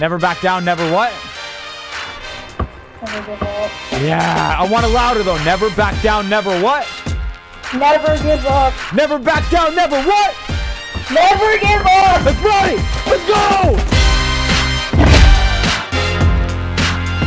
Never back down, never what? Never give up. Yeah, I want it louder though. Never back down, never what? Never give up. Never back down, never what? Never give up. Let's run it.